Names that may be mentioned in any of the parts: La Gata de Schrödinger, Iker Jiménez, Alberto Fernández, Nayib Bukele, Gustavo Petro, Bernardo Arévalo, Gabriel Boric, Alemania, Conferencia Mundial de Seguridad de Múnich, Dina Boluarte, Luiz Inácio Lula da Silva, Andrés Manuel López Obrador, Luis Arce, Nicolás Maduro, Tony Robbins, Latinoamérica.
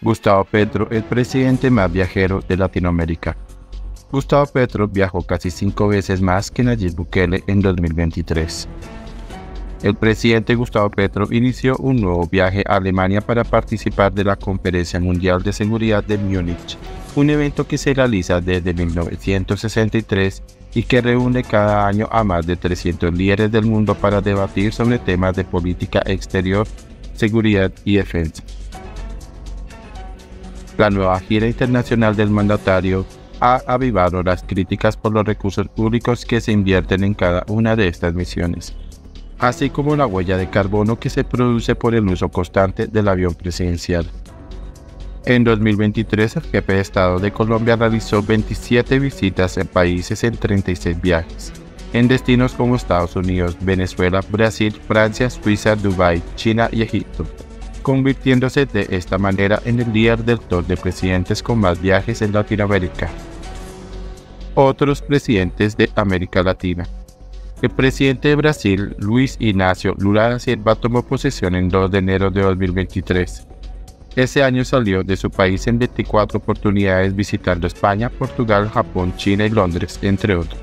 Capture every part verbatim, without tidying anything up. Gustavo Petro, el presidente más viajero de Latinoamérica. Gustavo Petro viajó casi cinco veces más que Nayib Bukele en dos mil veintitrés. El presidente Gustavo Petro inició un nuevo viaje a Alemania para participar de la Conferencia Mundial de Seguridad de Múnich, un evento que se realiza desde mil novecientos sesenta y tres y que reúne cada año a más de trescientos líderes del mundo para debatir sobre temas de política exterior, seguridad y defensa. La nueva gira internacional del mandatario ha avivado las críticas por los recursos públicos que se invierten en cada una de estas misiones, así como la huella de carbono que se produce por el uso constante del avión presidencial. En dos mil veintitrés, el jefe de Estado de Colombia realizó veintisiete visitas en países en treinta y seis viajes, en destinos como Estados Unidos, Venezuela, Brasil, Francia, Suiza, Dubái, China y Egipto, convirtiéndose de esta manera en el líder del top de presidentes con más viajes en Latinoamérica. Otros presidentes de América Latina. El presidente de Brasil, Luiz Inácio Lula da Silva, tomó posesión en dos de enero de dos mil veintitrés. Ese año salió de su país en veinticuatro oportunidades visitando España, Portugal, Japón, China y Londres, entre otros.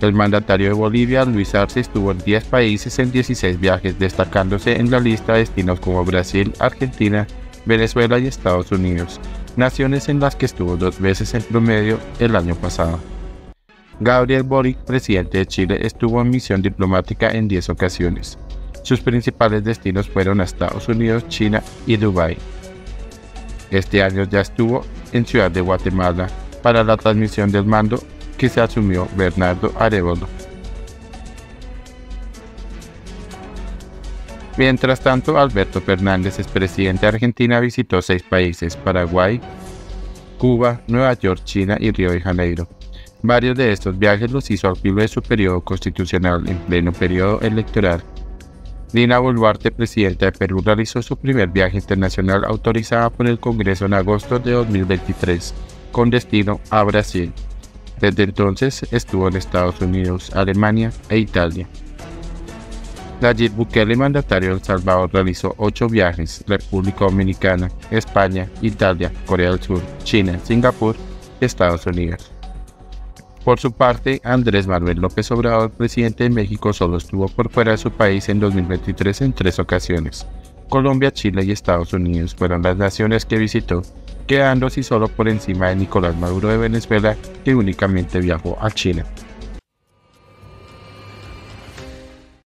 El mandatario de Bolivia, Luis Arce, estuvo en diez países en dieciséis viajes, destacándose en la lista de destinos como Brasil, Argentina, Venezuela y Estados Unidos, naciones en las que estuvo dos veces en promedio el año pasado. Gabriel Boric, presidente de Chile, estuvo en misión diplomática en diez ocasiones. Sus principales destinos fueron a Estados Unidos, China y Dubái. Este año ya estuvo en Ciudad de Guatemala para la transmisión del mando que se asumió Bernardo Arévalo. Mientras tanto, Alberto Fernández, expresidente de Argentina, visitó seis países: Paraguay, Cuba, Nueva York, China y Río de Janeiro. Varios de estos viajes los hizo al filo de su periodo constitucional, en pleno periodo electoral. Dina Boluarte, presidenta de Perú, realizó su primer viaje internacional autorizada por el Congreso en agosto de dos mil veintitrés, con destino a Brasil. Desde entonces estuvo en Estados Unidos, Alemania e Italia. Nayib Bukele, mandatario de El Salvador, realizó ocho viajes: República Dominicana, España, Italia, Corea del Sur, China, Singapur y Estados Unidos. Por su parte, Andrés Manuel López Obrador, presidente de México, solo estuvo por fuera de su país en dos mil veintitrés en tres ocasiones. Colombia, Chile y Estados Unidos fueron las naciones que visitó, quedando así solo por encima de Nicolás Maduro de Venezuela, que únicamente viajó a Chile.